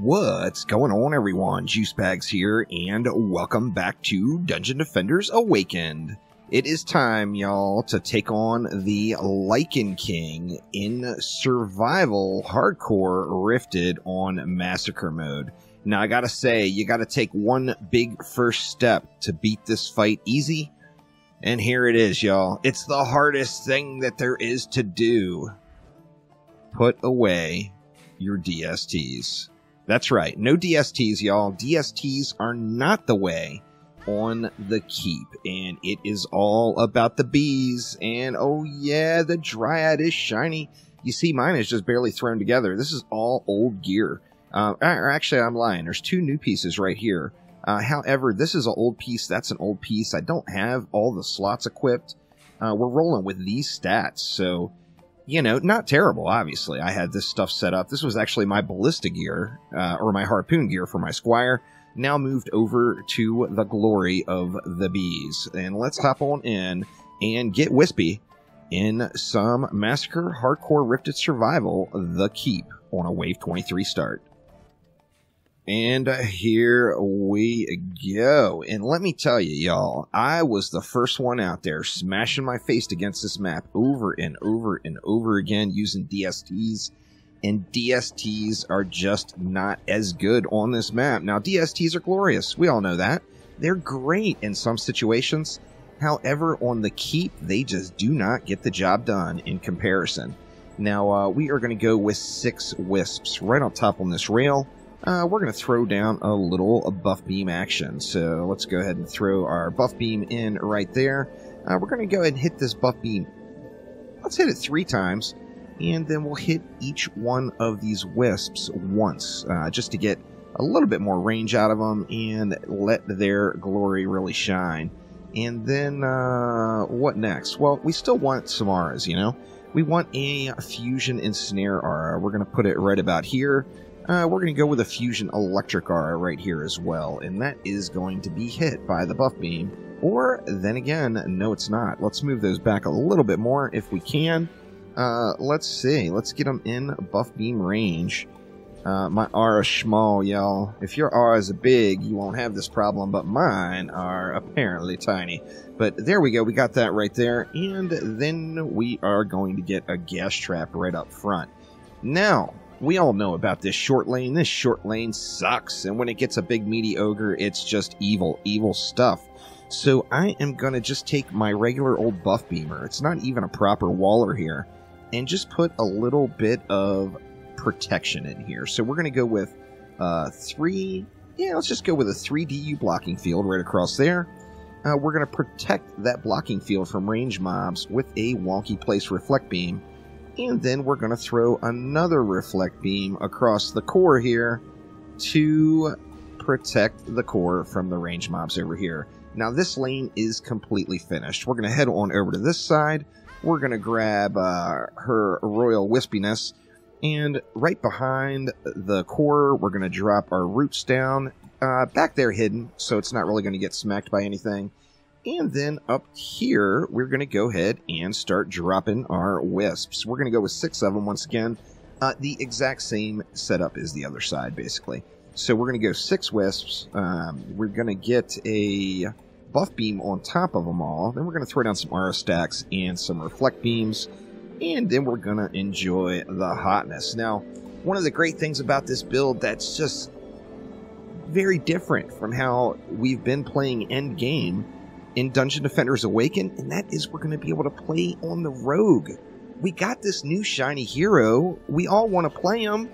What's going on, everyone? Juicebags here, and welcome back to Dungeon Defenders Awakened. It is time, y'all, to take on the Lycan King in Survival Hardcore Rifted on Massacre Mode. Now, I gotta say, you gotta take one big first step to beat this fight easy. And here it is, y'all. It's the hardest thing that there is to do. Put away your DSTs. That's right. No DSTs, y'all. DSTs are not the way on the Keep. And it is all about the bees. And oh yeah, the Dryad is shiny. You see, mine is just barely thrown together. This is all old gear. Actually, I'm lying. There's two new pieces right here. However, this is an old piece. That's an old piece. I don't have all the slots equipped. We're rolling with these stats. So, you know, not terrible, obviously. I had this stuff set up. This was actually my ballista gear, or my harpoon gear for my squire. Now moved over to the glory of the bees. And let's hop on in and get wispy in some Massacre Hardcore Rifted Survival, The Keep, on a Wave 23 start. And here we go. And let me tell you, y'all, I was the first one out there smashing my face against this map over and over and over again using DSTs. And DSTs are just not as good on this map. Now, DSTs are glorious. We all know that. They're great in some situations. However, on the Keep, they just do not get the job done in comparison. Now, we are going to go with 6 wisps right on top on this rail. We're going to throw down a little buff beam action. So let's go ahead and throw our buff beam in right there. We're going to go ahead and hit this buff beam. Let's hit it 3 times. And then we'll hit each one of these wisps once, just to get a little bit more range out of them and let their glory really shine. And then what next? Well, we still want Samaras, you know. We want a fusion and snare aura. We're going to put it right about here. We're going to go with a Fusion Electric Aura right here as well, and that is going to be hit by the Buff Beam. Or, then again, no it's not. Let's move those back a little bit more if we can. Let's see. Let's get them in Buff Beam range. My aura's small, y'all. If your auras are big, you won't have this problem, but mine are apparently tiny. But there we go. We got that right there, and then we are going to get a Gas Trap right up front. Now, we all know about this short lane. This short lane sucks, and when it gets a big meaty ogre, it's just evil, evil stuff. So I am going to just take my regular old buff beamer, it's not even a proper waller here, and just put a little bit of protection in here. So we're going to go with let's just go with a 3DU blocking field right across there. We're going to protect that blocking field from range mobs with a wonky place reflect beam. And then we're going to throw another reflect beam across the core here to protect the core from the range mobs over here. Now this lane is completely finished. We're going to head on over to this side. We're going to grab her royal wispiness. And right behind the core, we're going to drop our roots down. Back there hidden, so it's not really going to get smacked by anything. And then up here, we're going to go ahead and start dropping our wisps. We're going to go with 6 of them once again. The exact same setup as the other side, basically. So we're going to go 6 wisps. We're going to get a buff beam on top of them all. Then we're going to throw down some aura stacks and some reflect beams. And then we're going to enjoy the hotness. Now, one of the great things about this build that's just very different from how we've been playing endgame in Dungeon Defenders Awakened, and that is we're going to be able to play on the Rogue. We got this new shiny hero. We all want to play him.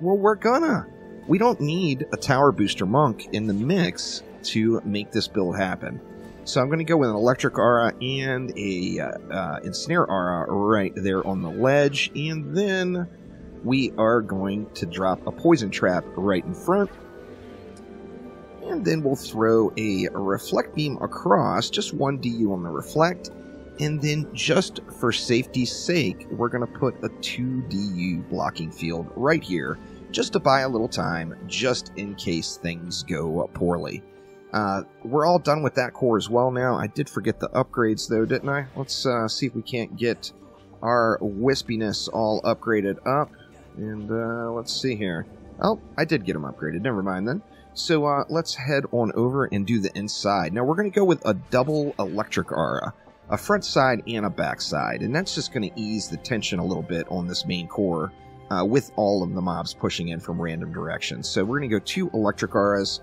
Well, we're gonna. We don't need a Tower Booster Monk in the mix to make this build happen. So I'm going to go with an Electric Aura and a Ensnare Aura right there on the ledge. And then we are going to drop a Poison Trap right in front. And then we'll throw a reflect beam across, just 1 DU on the reflect. And then just for safety's sake, we're going to put a 2 DU blocking field right here, just to buy a little time, just in case things go poorly. We're all done with that core as well now. I did forget the upgrades though, didn't I? Let's see if we can't get our wispiness all upgraded up. And let's see here. Oh, I did get them upgraded. Never mind then. So let's head on over and do the inside. Now we're going to go with a double electric aura. A front side and a back side. And that's just going to ease the tension a little bit on this main core with all of the mobs pushing in from random directions. So we're going to go two electric auras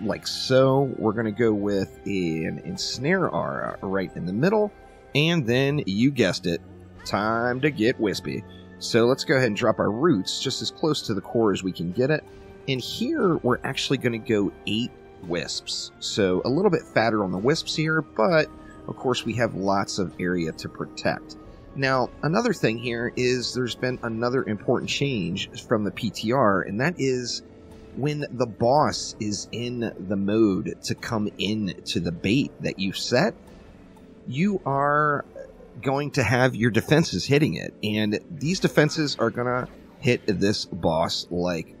like so. We're going to go with an ensnare aura right in the middle. And then, you guessed it, time to get wispy. So let's go ahead and drop our roots just as close to the core as we can get it. And here, we're actually going to go 8 wisps. So a little bit fatter on the wisps here, but of course, we have lots of area to protect. Now, another thing here is there's been another important change from the PTR, and that is when the boss is in the mode to come in to the bait that you set, you are going to have your defenses hitting it. And these defenses are going to hit this boss like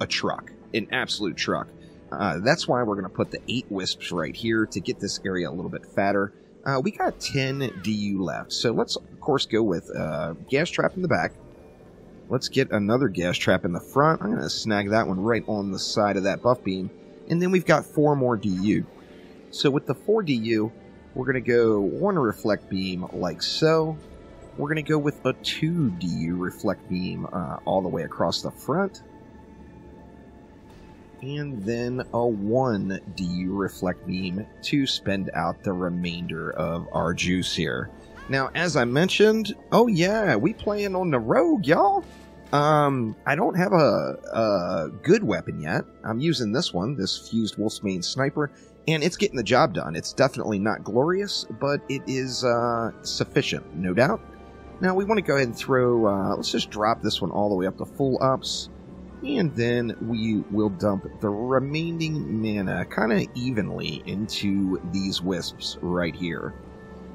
a truck, an absolute truck. That's why we're going to put the 8 wisps right here to get this area a little bit fatter. We got 10 DU left, so let's, of course, go with gas trap in the back. Let's get another gas trap in the front. I'm going to snag that one right on the side of that buff beam. And then we've got 4 more DU. So with the 4 DU, we're going to go 1 reflect beam like so. We're going to go with a 2 DU reflect beam all the way across the front. And then a 1 DU reflect beam to spend out the remainder of our juice here. Now, as I mentioned, oh yeah, we playing on the Rogue, y'all. I don't have a good weapon yet. I'm using this one, this fused Wolfsbane sniper, and it's getting the job done. It's definitely not glorious, but it is sufficient, no doubt. Now we want to go ahead and throw, let's just drop this one all the way up to full ups. And then we will dump the remaining mana kind of evenly into these wisps right here.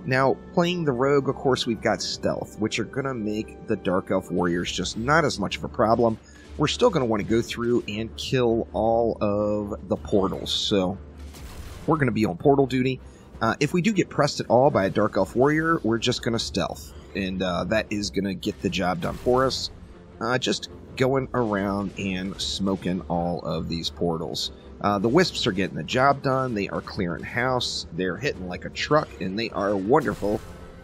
Now, playing the Rogue, of course, we've got stealth, which are going to make the Dark Elf Warriors just not as much of a problem. We're still going to want to go through and kill all of the portals, so we're going to be on portal duty. If we do get pressed at all by a Dark Elf Warrior, we're just going to stealth, and that is going to get the job done for us. Just going around and smoking all of these portals. The wisps are getting the job done. They are clearing house. They're hitting like a truck, and they are wonderful,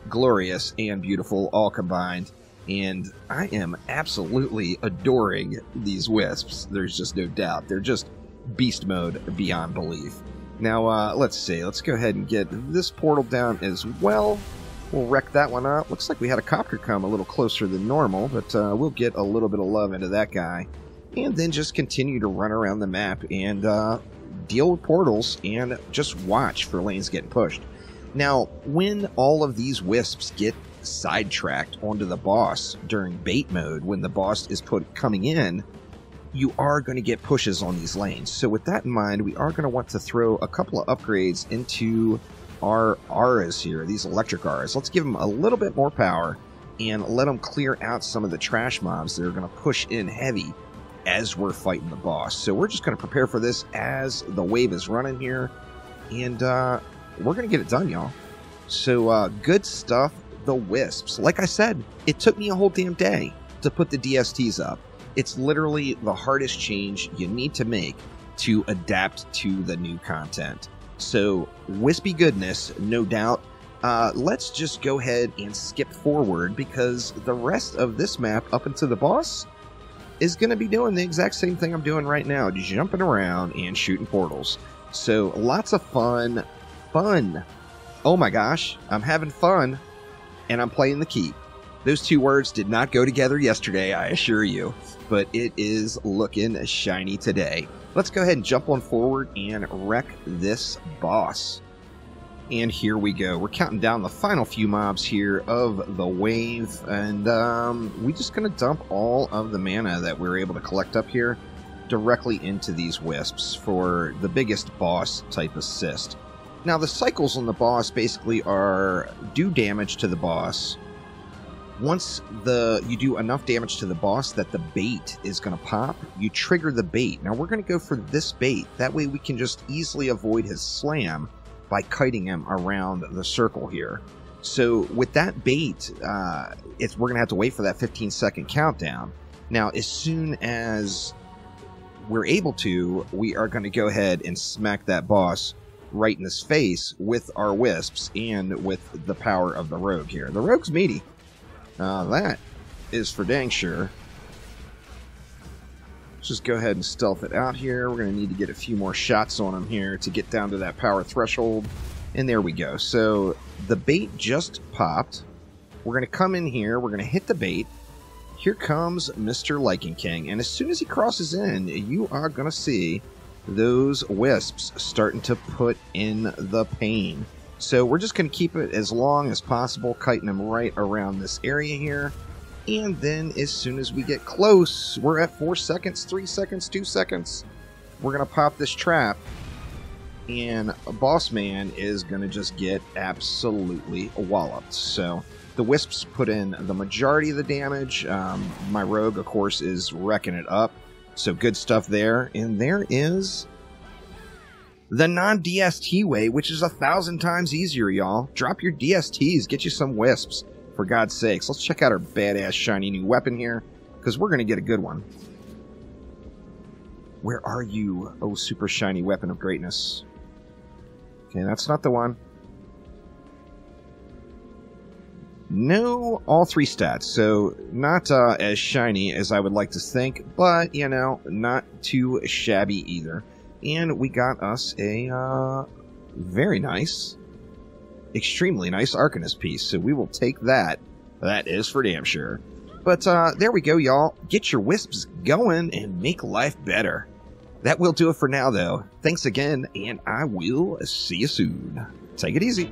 glorious, and beautiful all combined. And I am absolutely adoring these wisps. There's just no doubt. They're just beast mode beyond belief. Now, let's see. Let's go ahead and get this portal down as well. We'll wreck that one up. Looks like we had a copter come a little closer than normal, but we'll get a little bit of love into that guy. And then just continue to run around the map and deal with portals and just watch for lanes getting pushed. Now, when all of these wisps get sidetracked onto the boss during bait mode, when the boss is coming in, you are going to get pushes on these lanes. So with that in mind, we are going to want to throw a couple of upgrades into our auras here, these electric auras. Let's give them a little bit more power and let them clear out some of the trash mobs that are going to push in heavy as we're fighting the boss. So we're just going to prepare for this as the wave is running here, and we're going to get it done, y'all. So good stuff, the wisps. Like I said, it took me a whole damn day to put the DSTs up. It's literally the hardest change you need to make to adapt to the new content. So, wispy goodness, no doubt. Let's just go ahead and skip forward, because the rest of this map up into the boss is going to be doing the exact same thing I'm doing right now, jumping around and shooting portals. So, lots of fun. Fun. Oh my gosh, I'm having fun, and I'm playing the Keep. Those two words did not go together yesterday, I assure you, but it is looking shiny today. Let's go ahead and jump on forward and wreck this boss. And here we go. We're counting down the final few mobs here of the wave. And we're just going to dump all of the mana that we were able to collect up here directly into these wisps for the biggest boss type assist. Now, the cycles on the boss basically are do damage to the boss. Once you do enough damage to the boss that the bait is going to pop, you trigger the bait. Now, we're going to go for this bait. That way, we can just easily avoid his slam by kiting him around the circle here. So, with that bait, we're going to have to wait for that 15-second countdown. Now, as soon as we're able to, we are going to go ahead and smack that boss right in his face with our wisps and with the power of the rogue here. The rogue's meaty. That is for dang sure. Let's just go ahead and stealth it out here. We're going to need to get a few more shots on him here to get down to that power threshold. And there we go. So the bait just popped. We're going to come in here. We're going to hit the bait. Here comes Mr. Lycan King. And as soon as he crosses in, you are going to see those wisps starting to put in the pain. So we're just going to keep it as long as possible, kiting them right around this area here. And then as soon as we get close, we're at 4 seconds, 3 seconds, 2 seconds. We're going to pop this trap. And Boss Man is going to just get absolutely walloped. So the wisps put in the majority of the damage. My rogue, of course, is wrecking it up. So good stuff there. And there is the non-DST way, which is 1,000 times easier, y'all. Drop your DSTs. Get you some wisps, for God's sakes. Let's check out our badass shiny new weapon here, because we're going to get a good one. Where are you, oh super shiny weapon of greatness? Okay, that's not the one. No, all three stats, so not as shiny as I would like to think, but, you know, not too shabby either. And we got us a very nice, extremely nice Arcanist piece, so we will take that. That is for damn sure. But there we go, y'all. Get your wisps going and make life better. That will do it for now, though. Thanks again, and I will see you soon. Take it easy.